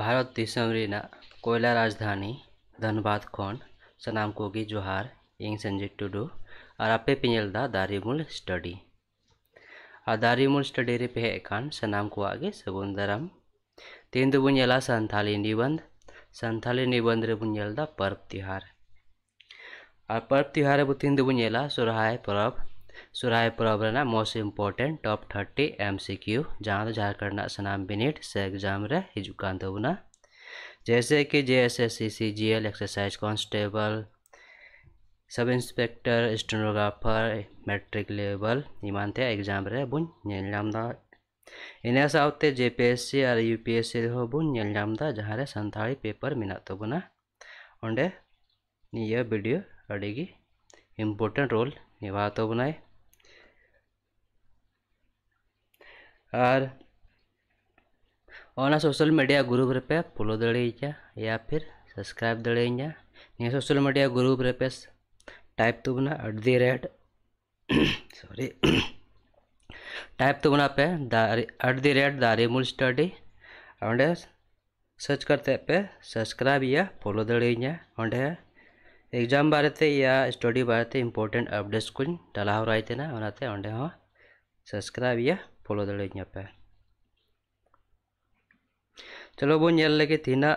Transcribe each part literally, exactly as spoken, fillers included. ᱵᱷᱟᱨᱚᱛ ᱫᱤᱥᱚᱢ ᱨᱮᱱᱟᱜ ᱠᱚᱭᱞᱟ ᱨᱟᱡᱽᱫᱷᱟᱱᱤ ᱫᱷᱟᱱᱵᱟᱫ ᱠᱷᱚᱱ ᱥᱟᱱᱟᱢ ᱠᱚᱜᱮ ᱡᱚᱦᱟᱨ, ᱤᱧ ᱥᱚᱧᱡᱤᱛ ᱴᱩᱰᱩ ᱟᱨ ᱟᱯᱮ ᱯᱮ ᱧᱮᱞ ᱮᱫᱟ ᱫᱟᱨᱮ ᱩᱢᱩᱞ ᱥᱴᱟᱰᱤ। ᱟᱨ ᱫᱟᱨᱮ ᱩᱢᱩᱞ ᱥᱴᱟᱰᱤ ᱨᱮ ᱯᱮ ᱦᱮᱡ ᱟᱠᱟᱱ ᱥᱟᱱᱟᱢ ᱠᱚᱣᱟᱜ ᱜᱮ ᱥᱟᱹᱜᱩᱱ ᱫᱟᱨᱟᱢ। ᱛᱮᱦᱮᱧ ᱫᱚ ᱵᱚᱱ ᱧᱮᱞᱟ ᱥᱟᱱᱛᱷᱟᱞᱤ ᱱᱤᱵᱚᱱᱫᱷ। सान्थाली निबंध रे बन नेल पर्व त्योहार और पर्व त्योहार रे तीन दिन नेला सोहराय पर्व। सोहराय पर्व रना most important top thirty M C Q जहाँ झारखंड सानाम बिनिट से एग्जाम रे हिजुक कान तबना जैसे कि J S S C C G L exercise constable sub inspector stenographer matric level इमानते एग्जाम रे बन नेलदा। इना साउते जे पी एस सी और यू पी एस सी हो बुन नेलजामदा जहारे संथाली पेपर मेना तबना ओंडे ये वीडियो अड़ेगी इम्पोर्टेंट रोल निभा तबना। और ओना सोशल मीडिया ग्रुप रे पे फॉलो दड़ेया या फिर सब्सक्राइब दड़ेया। ये सोशल मीडिया ग्रुप रे पे टाइप तबना at the rate sorry type तो बना पे एट द रेट दारे उमुल स्टडी और सर्च करते पे सब्सक्राइब या फॉलो दड़ेया। और एग्जाम बारे या स्टडी बारे इम्पोर्टेंट अपडेट्स को डाला रही तना उनाते और हाँ सब्सक्राइब या फॉलो दड़ेया पे। चलो बो नेल लगे तीना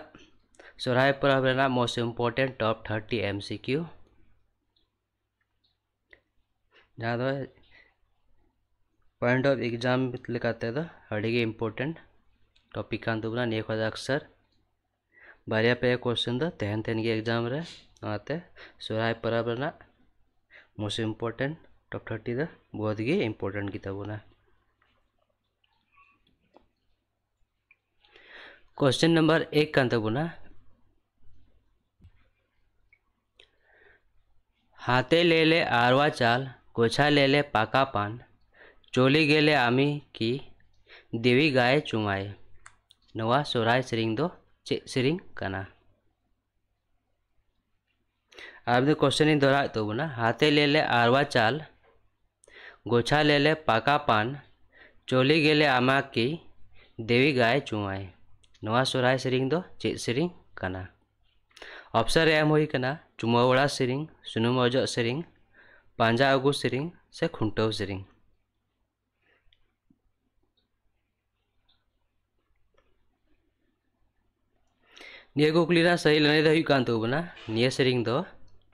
सोहराय पर्व रेना most important top thirty M C Q जहाँ दो पॉइंट ऑफ एग्जाम लेते अड़े इम्पोर्टेंट टॉपिक कान तबना। निये खद अक्सर बारे पे क्वेश्चन दो तहन तहन के एग्जाम रे नाते सोहराय पर्व रना मोस्ट इम्पोर्टेंट टॉप थर्टी दा बहुत ही इम्पोर्टेंट की तबना। क्वेश्चन नंबर एक कान तबना हाथे ले ले आरवा चाल गोछा ले ले पाका पान चोली गेले आमी की देवी गाय चुमाए नवा सोहराय सेरिंग दो चे सेरिंग कना। अब क्वेश्चन दोहरा तो बना हाथे ले ले आरवा चाल गोछा ले ले पाका पान चोली गेले आमा की देवी गाय चुमाए नवा सोहराय सेरिंग दो चे सेरिंग कना। ऑप्शन एम हुई कना चुमावड़ा सेरिंग सुनुम अजो सेरिंग पांजा अगु सेरिंग से खुंटो सेरिंग। निये कुकली ना सही लने दही कान तो बना निये सेरिंग दो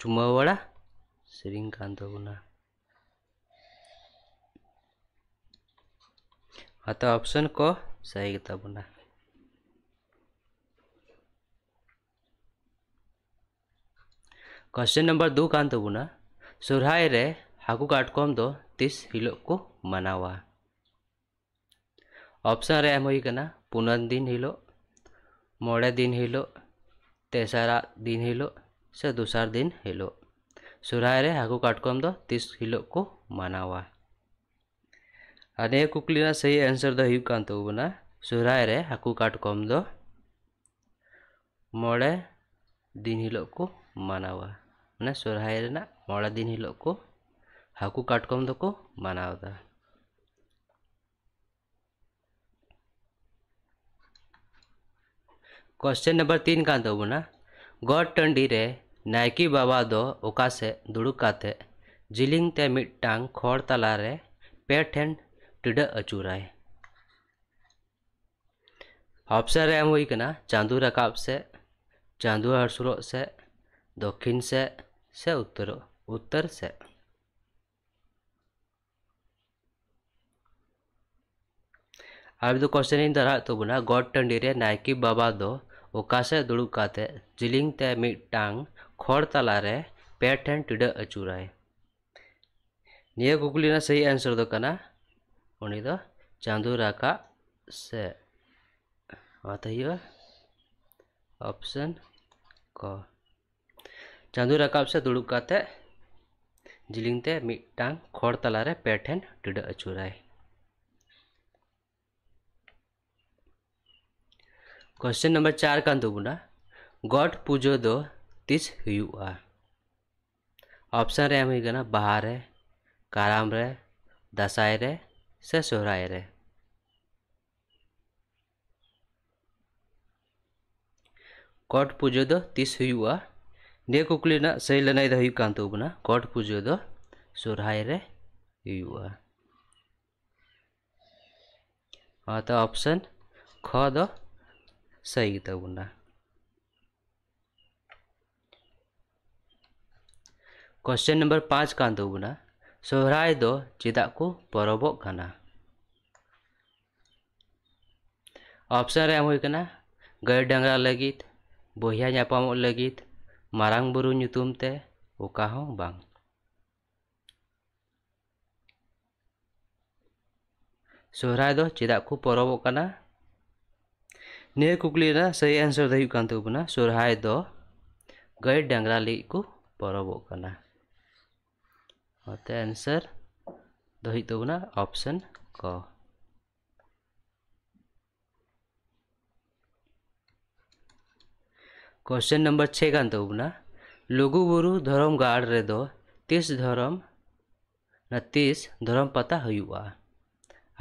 चुमावड़ा सेरिंग कान तो बना। अतः ऑप्शन को सही तो बना। क्वेश्चन नंबर दो कान तो बना सोहराय रे हाकु काटकोम दो तीस हिलोग को मनावा। ऑप्शन रे एम हुई कना पुनन दिन हिलोग मोड़े दिन हिलो तेसारा दिन हिलो से दूसरा दिन हिलो। सोहराय रे हाकु काटकोम दो तीस हिलो को मनावा। अरे कुकलीना सही आंसर दो हिप कान तो बना सोहराय रे हाकु काटकोम दो मोड़े दिन हिलो को मनावा माने सोहराय रे ना मोड़े दिन हिलो को हाकु काटकोम दो को मनावा। क्वेश्चन नंबर तीन कान तो बना गॉड टंडी रे नायकी बाबा दो ओका से दुड़ुक काते जिलिंग ते मिट टांग खोड़ तला रे पे ठेन टिडा अचूराय। ऑप्शन एम हुई कना चांदू रकाब से चांदू हरसुरो से दक्षिण से से उत्तरो उत्तर से। अब तो क्वेश्चन इन तरह तो बना गॉड टंडी रे नायकी बाबा दो ओका से दुड़ुक काते जिलिंग ते मिट टांग खोड़ तला रे पे ठेन टिडा अचूराय। निये कुकली ना सही आंसर दो कना उन्हीं दो चांदू राका से बताइए ऑप्शन को चांदू राका से दुड़ुक काते जिलिंग ते मिट टांग खोड़ तला रे पे ठेन टिडा अचूराय। क्वेश्चन नंबर चार कान तो बना गॉड पूजो दो तीस हुआ। ऑप्शन रे हमें कहना बहार है काराम रे दसाई रे से सोहराय रे। ᱠᱚᱴ ᱯᱩᱡᱟᱹ ᱫᱚ ᱛᱤᱥ ᱦᱩᱭᱩᱜᱼᱟ? ᱱᱤᱭᱟᱹ ᱠᱩᱠᱞᱤ ᱨᱮᱱᱟᱜ ᱥᱟᱹᱦᱤ ᱞᱟᱹᱱᱟᱹᱭ ᱫᱚ ᱦᱩᱭᱩᱜ ᱠᱟᱱ ᱛᱟᱵᱚᱱᱟ ᱠᱚᱴ ᱯᱩᱡᱟᱹ ᱫᱚ ᱥᱚᱨᱦᱟᱭ ᱨᱮ ᱦᱩᱭᱩᱜᱼᱟ। ᱟᱫᱚ ᱚᱯᱥᱚᱱ ᱠᱷᱚ ᱫᱚ ᱥᱟᱹᱦᱤ ᱛᱟᱵᱚᱱᱟ। क्वेश्चन नंबर पाँच कान तोबना सोहराय दो चेदा को परबोग काना। ऑप्शन रे एम हुई कना गाय डंगरा लगित, बोहिया ᱧᱟᱯᱟᱢᱚᱜ लगित, मारांग बुरु ᱧᱩᱛᱩᱢ ᱛᱮ ᱚᱠᱟ ᱦᱚᱸ ᱵᱟᱝ। सोहराय दो चेदा को परबोग काना ᱱᱤᱭᱟᱹ ᱠᱩᱠᱞᱤ ᱨᱮᱱᱟᱜ ᱥᱟᱹᱦᱤ ᱟᱱᱥᱟᱨ ᱫᱚ ᱦᱩᱭᱩᱜ ᱠᱟᱱ ᱛᱟᱵᱚᱱᱟ सोहराय दो गाय डंगरा ᱞᱟᱹᱜᱤᱫ ᱠᱚ परबोग काना। होते आंसर दो ही तो बना ऑप्शन क। क्वेश्चन नंबर छः का तो बना लुगुबुरु धर्म गाड़ रे दो तीस धर्म न तीस धर्म पता हुआ।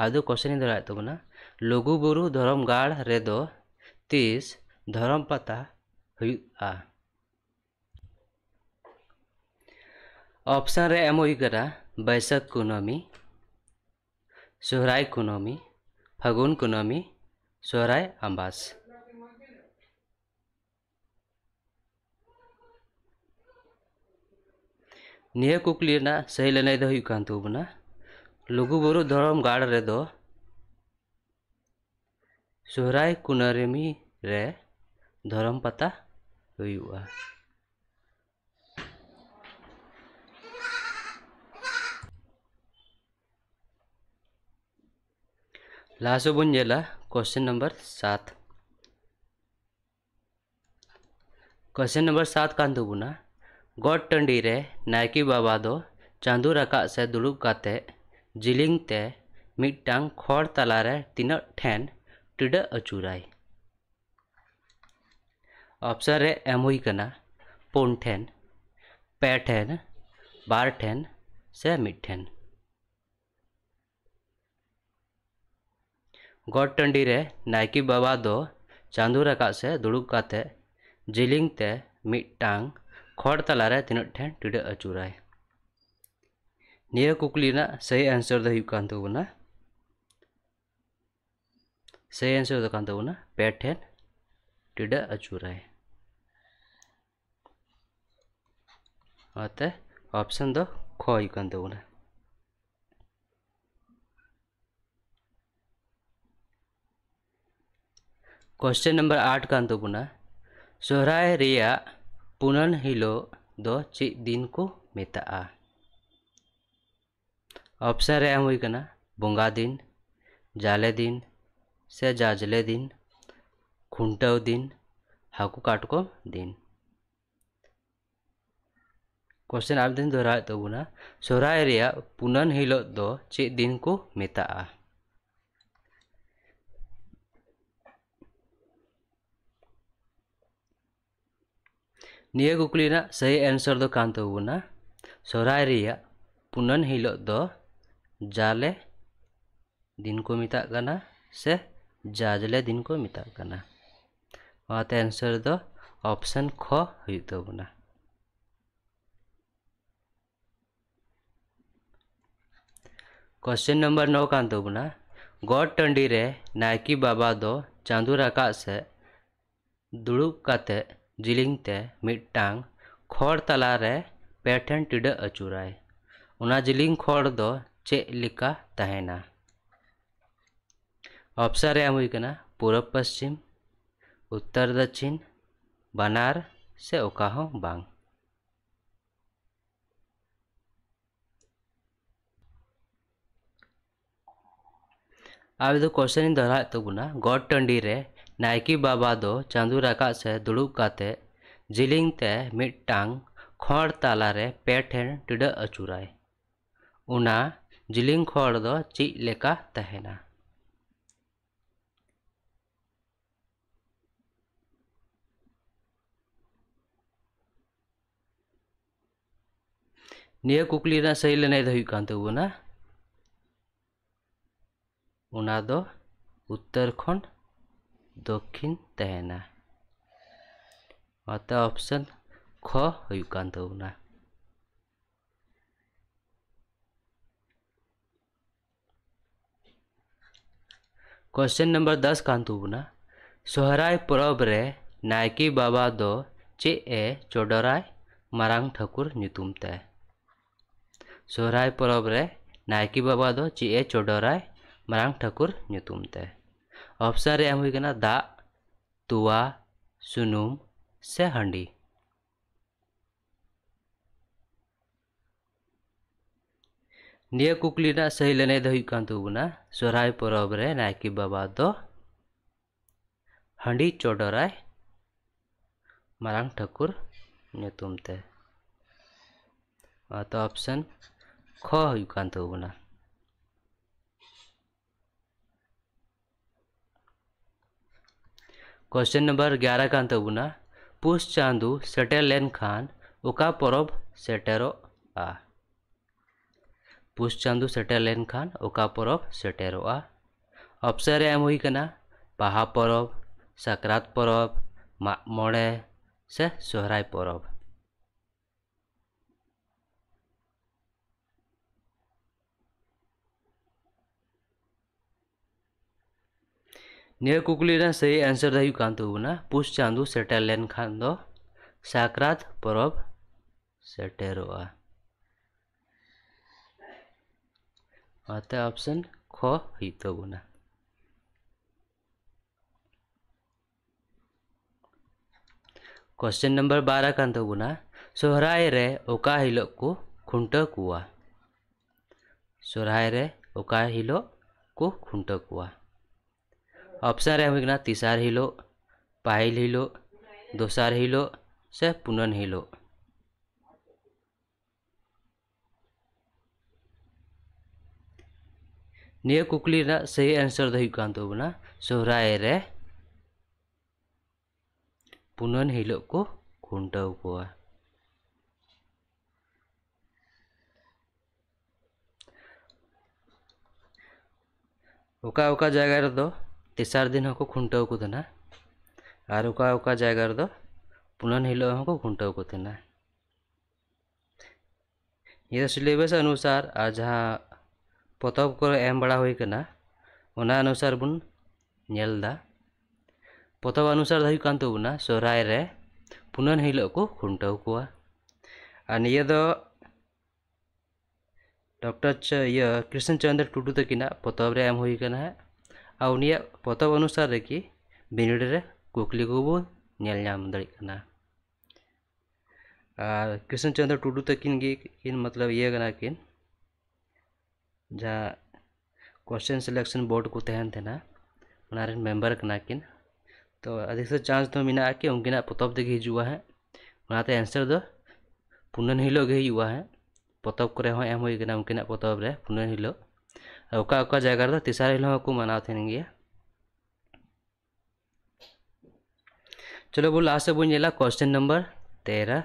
आदो क्वेश्चन इधर आए तो बना लुगुबुरु धर्म गाड़ रे दो तीस धर्म पता हुआ। ऑप्शन रे एम हुई करा बैसाख कुनमी, सोहराय कुनमी, फागुन कुनमी, सोहराय अम्बास। निया कुकली ना सही लेने दो कान तो बना लुगुबुरु धर्म गाड़ रे दो सोहराय कुनमी रे धर्म पता हुआ। लास्ट बन जेला क्वेश्चन नंबर सात। क्वेश्चन नंबर सात कान तोबना गोट टंडी रे नायकी बाबा दो चांदू रकाब से दुड़ुब काते जिलिंग ते मिट्टांग खोड़ तला रे तीन ठेन टिड अचुराई। ऑप्शन रे एम हुई कना पुन ठेन, पे ठेन, बार ठेन से मिट ठेन। गोट टंडी रे नायकी बाबा दो चांदू रकाब से दुड़ुब काते जिलिंग ते मिट्टांग खोड़ तला रे तीन ठेन टिड अचुराई। निया कुकली ना सही आंसर दो हुई कान तोबना सही आंसर दो कान तोबना पे ठेन टिड अचुराई। आते ऑप्शन दो खो हुई कान तोबना। क्वेश्चन नंबर आठ कान तो पुना सोहराय रिया पुनन हिलो दो ची दिन को मेता। ऑप्शन रे एम हुई कना बोंगा दिन, जाले दिन से जाजले दिन, खुंटाव दिन, हाकू काटको दिन। क्वेश्चन आप दिन दोहराए तो पुना सोहराय रिया पुनन हिलो दो ची दिन को मेता। निया कुकली ना सही आंसर दो कान तो बना सोहराय रिया पुनन हिलोग दो जाले दिन को मिताग करना से जाजले दिन को मिताग करना। वाते आंसर दो ऑप्शन ख हुई तो बना। क्वेश्चन नंबर नौ कान तो बना गोट टंडी रे नायकी बाबा दो चांदू रकाब से दुड़ुब काते जिलिंग ते मिट्टांग खोड़ तला रे पैठन टिड अचुराय। उना जिलिंग खोड़ दो चेक लिखा तहना। ऑप्शन रे एम हुई कना पूरब पश्चिम, उत्तर दक्षिण, बनार से ओका हो बांग। अब तो क्वेश्चन दोहरा तो गुना गोट टंडी रे नायकी बाबा दो चांदू रकाब से दुड़ुब काते जिलिंग ते मिट्टांग खोड़ तला रे पे ठेन टिड अचुराय। उना जिलिंग खोड़ दो चीज लेका तहना। निया कुकली ना सही लेने दही कान तो ना उना दो उत्तर खंड दक्षिण तहना। अतः ऑप्शन ख हुई कान तबना। क्वेश्चन नंबर दस कान तबना सोहराय परब रे नायकी बाबा दो चे ए चोडराय मारांग ठाकुर नितुम ते। सोहराय परब रे नायकी बाबा दो चे ए चोडराय मारांग ठाकुर नितुम ते। ऑप्शन रे एम हुई कना दा तुआ सुनुम से हंडी। निया कुकली ना सही लेने दही कान तबना सोहराय परब रे नायकी बाबा दो हंडी चोडराय मारांग ठाकुर नितुम ते। तो ऑप्शन ख हुई कान तबना। क्वेश्चन नंबर ग्यारह कान तबना पुस चांदू सेटेर लेन खान उका परब सेटेरो आ। पुस चांदू सेटेर लेन खान उका परब सेटेरो आ। ऑप्शन रे एम हुई कना बाहा परब सकरात परब माग मोड़े से सोहराय परब। निया कुकली ना सही आंसर दही कान तबना पुस चांदू सेटेर लेन खान दो साकरात परब सेटेरोआ। अतः ऑप्शन ख हुई तबना। क्वेश्चन नंबर बारह कान तबना सोहराय रे ओका हिलो को खुंटा कुआ। सोहराय रे ओका हिलो को खुंटा कुआ। ऑप्शन रे होना तीसार हिलो पाहिल हिलो दोसार हिलो से पुनन हिलो। निया कुकली ना सही आंसर दही कान तबना सोहराय रे पुनन हिलो को खुंटा कुआ। उका उका जगह रे दो तेसार दिन को खुंटा को देना और उका उका जगह रे दो पुनन हिलो को खुंटा को देना। ये सिलेबस अनुसार आ जहाँ पतब को एम बड़ा हुई कना उना अनुसार बन नेलदा। पतब अनुसार दही कान तबना सोहराय रे पुनन हिलो को खुंटा कुआ। और निया दो डॉक्टर ये कृष्ण चंद्र टुडू तकिना पतब रे एम हुई कना है और उनिया पतब अनुसार रे की बिनिड रे कुकली को बो नेल नाम दड़ी कना। और कृष्ण चंद्र टुडू तकिन की किन मतलब ये कना किन जहाँ क्वेश्चन सिलेक्शन बोर्ड को तहन थे ना उनारे मेंबर कना किन तो अधिक से चांस तो मिना कि उनके पतब तक हजूँ है उनाते आंसर दो पुनन हिलो के हजूँ है। पतब को एम हुई कना उनके पतब रे पुनन हिलो उका उका जगह रे तेसार हिलो को मनाव थेन गया। चलो बो लास्ट बो नेला क्वेश्चन नंबर तेरह।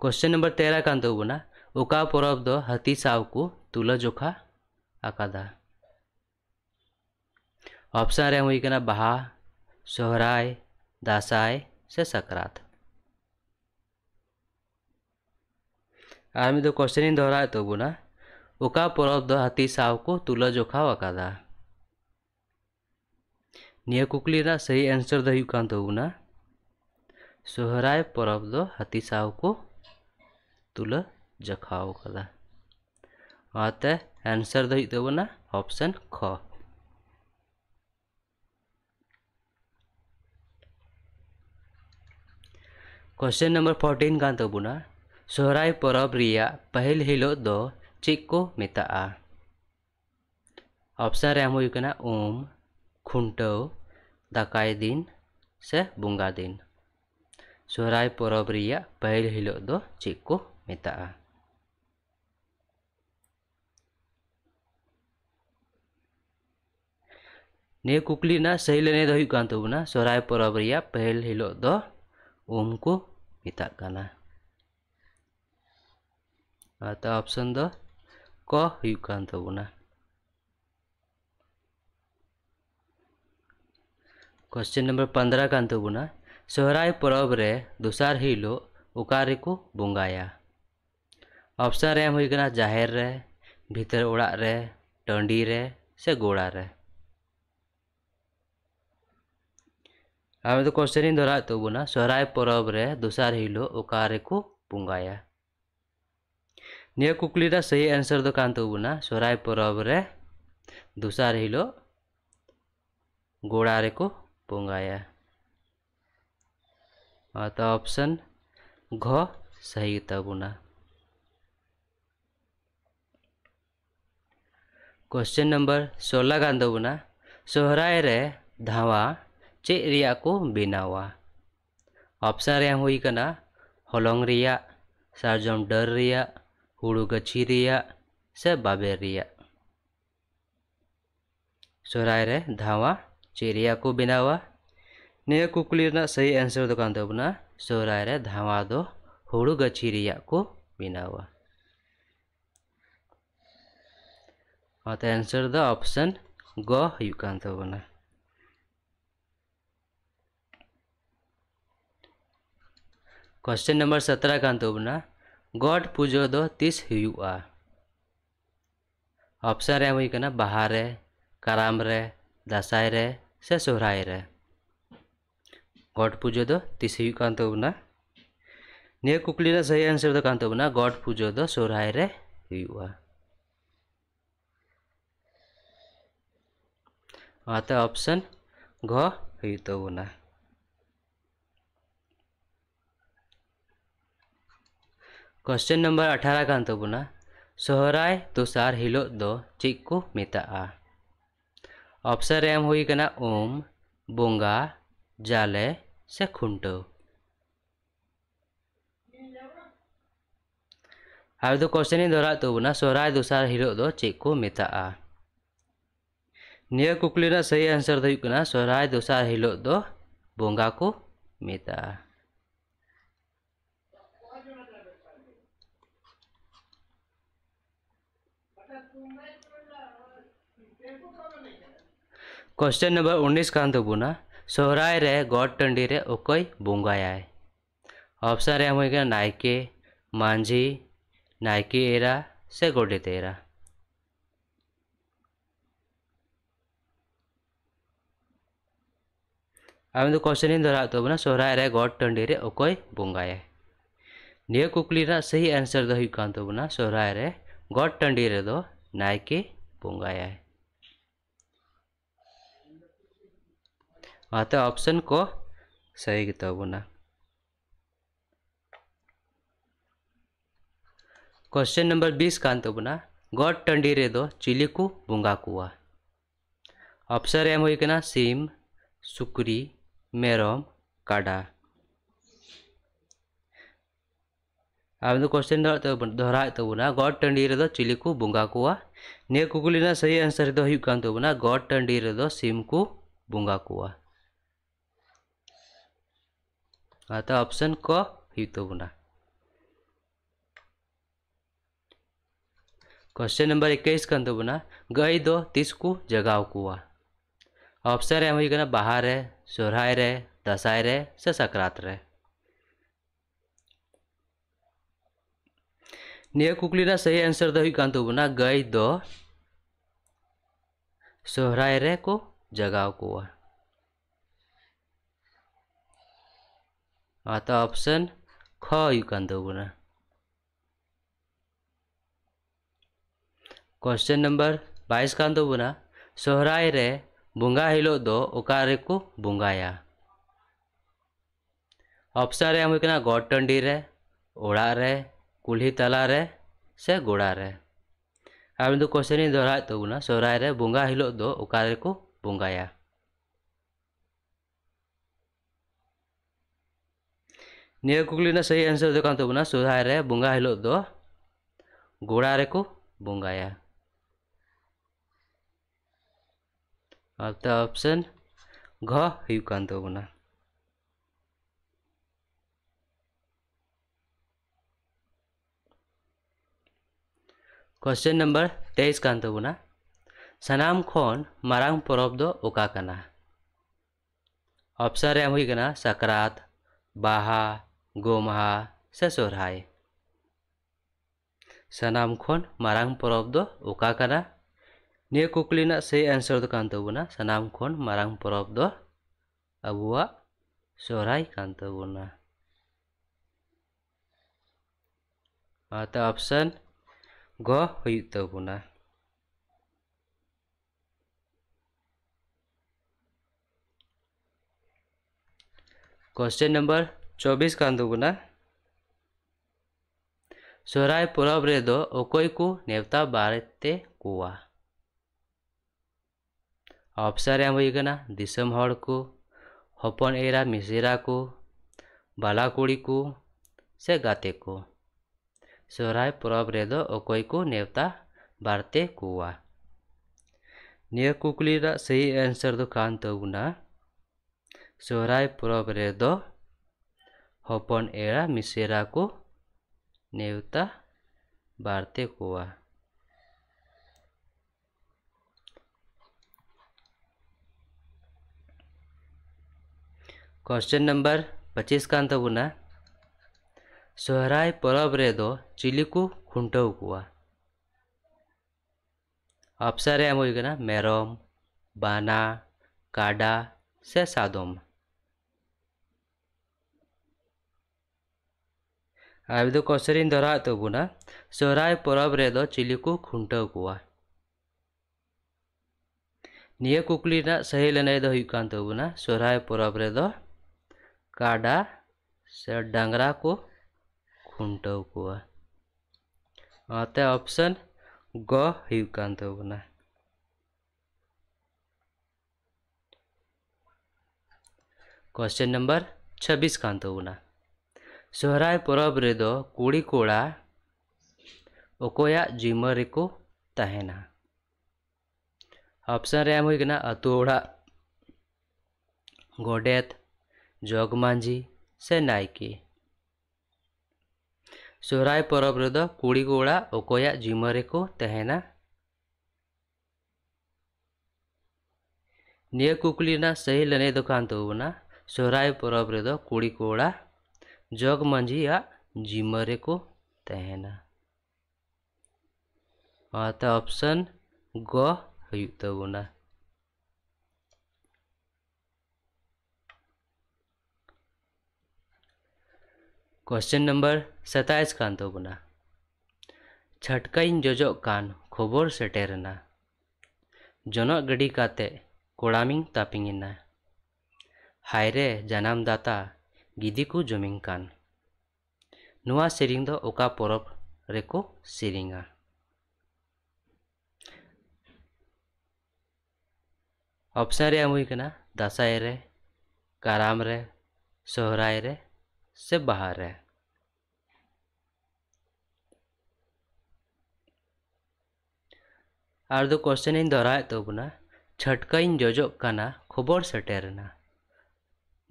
क्वेश्चन नंबर तेरह कान तबना उका परब दो हाथी साव को तुला जोखा आकादा। ऑप्शन रे हुई कना बहा सोहराय दासाय से सकरात। आर्मी दो क्वेश्चन दोहराए तबना उका परब दो हाथी साव को तुला जोखा आकादा। निया कुकली ना सही आंसर दही कान तबना सोहराय परब दो हाथी साव को तुला जोखा आकादा। आते आंसर दही तबना ऑप्शन ख। क्वेश्चन नंबर फोर्टीन कान तबना सोहराय परब रिया पहल हिलो दो चेक को मेताआ। ऑप्शन रे हुई कना ओम खुंटव दाकाय दिन से बुंगा दिन। सोहराय परब रिया पहल हिलो दो चेक को मेताआ। ने कुकली ना सही लेने दही कान तबना सोहराय परब रिया पहल हिलो दो ओम को मिता काना। तो ऑप्शन दो क हुई कान तबना। क्वेश्चन नंबर पंद्रह कान तबना सोहराय परब रे दुसार हिलोग उकारे को बोंगाया। ऑप्शन एम हुई कना जाहेर रे, भीतर ओड़ाग रे, टंडी रे से गोड़ा रे। हमें तो क्वेश्चन दोहरा तो बोना सोहराय परब रे दुसार हिलोग उकारे को बोंगाया। निया कुकली रा सही आंसर दो कान तो बोना सोहराय परब रे दुसार हिलोग गोड़ा रे को बोंगाया। तो ऑप्शन घ सही तबुना। क्वेश्चन नंबर सोलह गान दबुना सोहराय रे धावा चे रिया को बनावा। ऑप्शन रे हुई कना हलंग रिया, सारजम डर रिया, हुड़ू गछी रिया से बाबे रिया। सोहराय रे धावा चे रिया को बनावा। निया कुकली ना सही आंसर दो कान तबुना सोहराय रे धावा दो हुड़ू गछी रिया को बनावा। अत आंसर द ऑप्शन ग हुयु कान तबुना। क्वेश्चन नंबर सत्रह कान तबुना गॉड पूजो दो तीस हुयुआ। ऑप्शन रे हुई कना बाहर रे, काराम रे, दासाय रे से सोहराय रे। गॉड पूजो दो तीस हुयु कान तबुना। निया कुकली रा सही आंसर दो कान तबुना गॉड पूजो दो सोहराय रे हुयुआ। आता ऑप्शन घ हुई तो बोना। क्वेश्चन नंबर अठारह कान तो बोना सोहराय तुसार हिलोग दो चेक को मेताआ। ऑप्शन रे एम हुई कना ओम, बोंगा, जाले से खुंटो। अब तो क्वेश्चन ही दोहरा तो बोना सोहराय तुसार हिलोग दो चेक को मेताआ। निया कुकली ना सही आंसर दो कना सोहराय दुसार हिलोग दो बोंगा को मेता। क्वेश्चन नंबर उन्नीस कान तो बोना सोहराय रे गॉड टंडी रे ओकई बोंगाया। ऑप्शन रे हम कना नायके, मांझी, नायके एरा से गोडे तेरा। हमें तो क्वेश्चन ही दोहरा तो बोना सोहराय रे गॉड टंडी रे ओकई बोंगाया। निया कुकली रा सही आंसर दो हुई कान तो बोना सोहराय रे गॉड टंडी रे दो नायके बोंगाया। अतः ऑप्शन को सही तो बोना। क्वेश्चन नंबर बीस कान तो बोना गॉड टंडी रे दो चिली को बोंगा कुआ। ऑप्शन एम हुई कना सीम, सुकरी, मेरम, काडा। अब तो क्वेश्चन दोहरा तो बोना गॉड टंडी रे दो चिली को बोंगा कुआ। निया कुकली ना सही आंसर दो हुई कान तो बोना गॉड टंडी रे दो सीम को बोंगा कुआ। अतः ऑप्शन क हुई तो बोना। क्वेश्चन नंबर इक्कीस कान तो बोना गई दो तीस को जगाव कुआ। ऑप्शन एम हुई कना बाहर रे, सोहराय रे, दसाय रे से सकरात रे। निया कुकली ना सही आंसर दो हुई कान तो बोना गई दो सोहराय रे को जगाव कुआ। आता ऑप्शन ख हुई कान तो बोना। क्वेश्चन नंबर बाईस कान तो बोना सोहराय रे बोंगा हिलोग दो उकारे को बोंगाया। ऑप्शन रे हम कना गॉड टंडी रे, ओड़ा रे, कुल्ही तला रे से गोड़ा रे। अब तो क्वेश्चन ही दोहरा तो बोना सोहराय रे बोंगा हिलोग दो उकारे को बोंगाया। निया कुकली ना सही आंसर दो कान तो बोना सोहराय रे बोंगा हिलोग दो गोड़ा रे को बोंगाया। अब तो ऑप्शन घ हुई कान तो बोना। क्वेश्चन नंबर तेईस कान तो बोना सनाम खन मारांग परब दो ओका कना। अप्सर एम हुईगना सकरात बाहा गोमहा से सोहराय सानाम खन मारांग परब दो ओका कना निये कुकली ना से आंसर दो कान ताबोना सानाम खन मारांग परब दो अबुआ सोहराय कान ताबोना। आते ऑप्शन ग हुई ताबोना। क्वेश्चन नंबर चौबीस कान ताबोना सोहराय परब रे दो ओकोई को नेवता बारेते कोआ ऑप्शन एम हुई गना दिसम हड़ को हपन एरा मिसेरा को बाला कुड़ी को से गाते को सोहराय परब रे दो ओकोई को नेवता बारते कोआ निये कुकली रा सही आंसर दो कान ताबोना सोहराय परब रे दो हपन एरा मिसेरा को नेवता बारते कोआ। क्वेश्चन नंबर पच्चीस कान ताबोना सोहराय परब रे दो चिली को खुंटाव कोआ ऑप्शन एम हुई गना मेरम बाना काडा से सादम अब दो क्वेश्चन दोहरा तबुना सोहराय परब रे दो चिली को खुंटाव कोआ निये कुकली ना सही लनाय दो हुई कान तबुना सोहराय परब रे दो काडा से डांगरा को खुंटाव कोआ आते ऑप्शन ग हुई कान तबुना। क्वेश्चन नंबर छब्बीस कान ताबोना सोहराय परब रे दो कुड़ी कोड़ा ओकोया जिम्मा रे को तहेना ऑप्शन रे एम हुई गना अतु ओड़ा गोडेत जोग मांझी से नायकी सोहराय परब रे दो कुड़ी कोड़ा ओकोया जिम्मा रे को तहेना निये कुकली ना सही लने दो कान ताबोना सोहराय परब रे दो कुड़ी कोड़ा जग मांझी या जिमरे को तहना आता ऑप्शन ग हुई तबोना। क्वेश्चन नंबर सत्ताईस कान तबोना छटकाइन जोजो कान खबर सेटेरना जनोग गड़ी काते कोड़ामिंग तापिंगना हायरे जनाम दाता गिदी को जमीन कान नुआ सेरिंग दो ओका परब रेको सेरिंगा ऑप्शन रे एम हुई कना दासाय रे काराम रे सोहराय रे से बाहर रे आर दो क्वेश्चन इन दोहराए तो बना छटकाइन जोजो काना खबर सेटेरना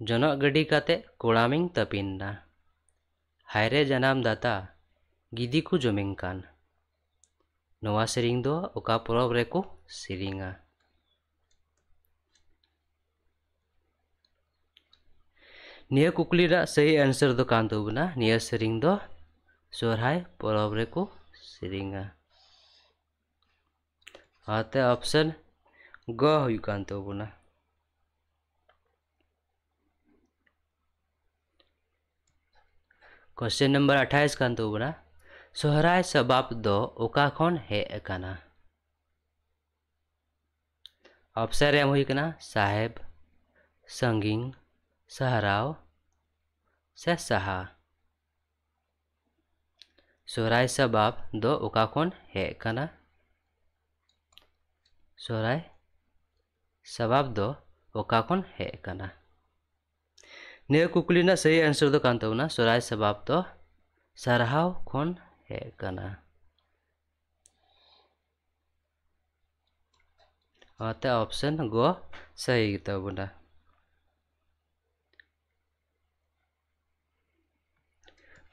जनोग गड़ी काते कोड़ामिंग तपिनना हायरे जनाम दाता गिदी को जमीन कान नोवा सेरिंग दो ओका परब रेको सेरिंगा निये कुकली रा सही आंसर दो कान ताबोना निये सेरिंग दो सोहराय परब रेको सेरिंगा आते ऑप्शन ग हुई कान ताबोना। क्वेश्चन नंबर अट्ठाईस कान ताबोना सोहराय सबाब दो ओका खन हेज अकाना ऑप्शन रे एम हुई कना साहेब संगिंग सहराव से सहा सोहराय सबाब दो ओका खन हेज अकाना सोहराय सबाब दो ओका खन हेज अकाना निये कुकली ना सही आंसर दो कान ताबोना सोहराय सबाब दो सारहाव खन हेज अकाना आते ऑप्शन ग सही ताबोना।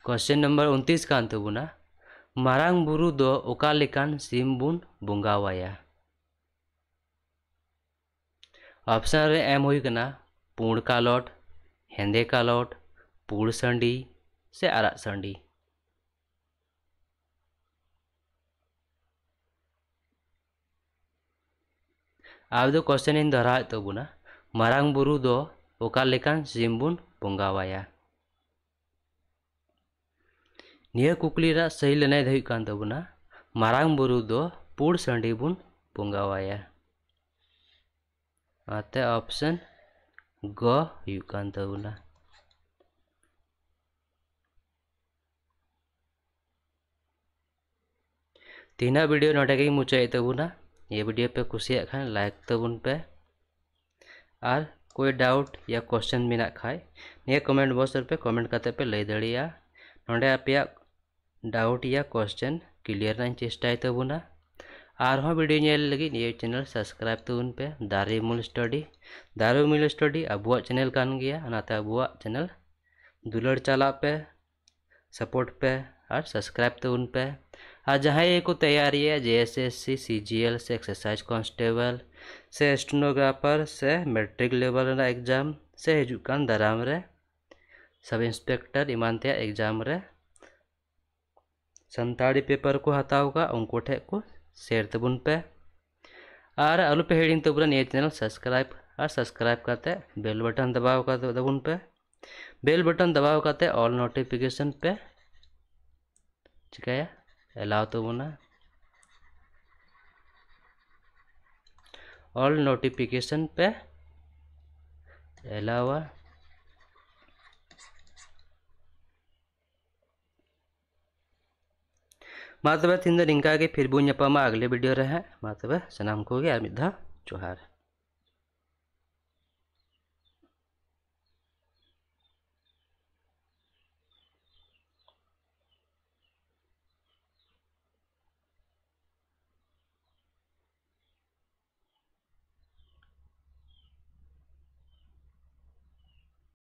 क्वेश्चन नंबर उनतीस कान ताबोना मारांग बुरु दो ओका लेकान सिम बुन बुंगावाया ऑप्शन रे एम हुई कना पूर्ण कालौट, हेंदे कालौट, पूर्ण संडी से आराग संडी। अब दो क्वेश्चन इन दोहराएं तो बुना मारांग बुरु दो ओका लेकान जिम्बुन बंगावाया। निया कुकली रा सही लेनाय धई कान तो बुना मारांग बुरु दो पूर्ण संडी बुन बंगावाया। आते ऑप्शन ग हुई कान तो बुना। तीना वीडियो नोटे के मुचाई तो बुना। ये वीडियो पे कुसिया खान लाइक तबुन पे और कोई डाउट या क्वेश्चन मेना खाए ने कमेंट बॉक्स पे कमेंट करते पे लई दड़िया। नोंडे आपया डाउट या क्वेश्चन क्लियर रन चेष्टाय तबुना। आर हो वीडियो नेल लगी ये चैनल सब्सक्राइब तबुन पे दारे उमुल स्टडी। दारे उमुल स्टडी अबुआ चैनल कान गया अनाते अबुआ चैनल दुलड़ चला पे सपोर्ट पे और सब्सक्राइब तबुन पे। और जहाँ ये को तैयारी है J S S C, C G L से एक्सरसाइज कॉन्स्टेबल से स्टेनोग्राफर से मैट्रिक लेवल एग्जाम से हजूकान दाराम रे सब इंस्पेक्टर इमान तैयार एग्जाम रे संताड़ी पेपर को हटाओगा उनको ठे को शेयर तबुन पे। और आलू पे हेडिंग तबुरा ये चैनल सब्सक्राइब और सब्सक्राइब करते बेल बटन दबाव का तबुन पे। बेल बटन दबाव करते ऑल नोटिफिकेशन पे चिकाया एलाव तबुना। ऑल नोटिफिकेशन पे एलावा मातबे तीन दिन इनका के फिर बुन अपा अगले वीडियो रहे मातबे सनाम को गया मिधा जोहार।